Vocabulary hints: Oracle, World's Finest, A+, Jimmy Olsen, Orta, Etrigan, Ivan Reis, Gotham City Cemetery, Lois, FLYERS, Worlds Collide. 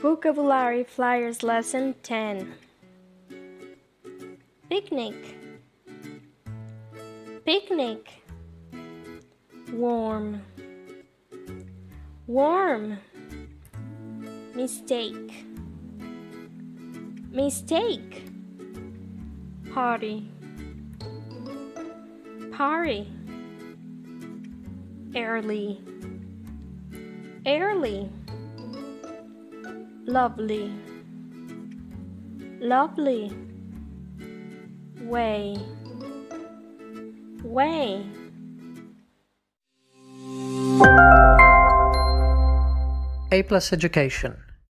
Vocabulary Flyers Lesson 10. Picnic. Picnic. Warm. Warm. Mistake. Mistake. Party. Party. Early. Early. Lovely. Lovely. Way. Way. A+ Education.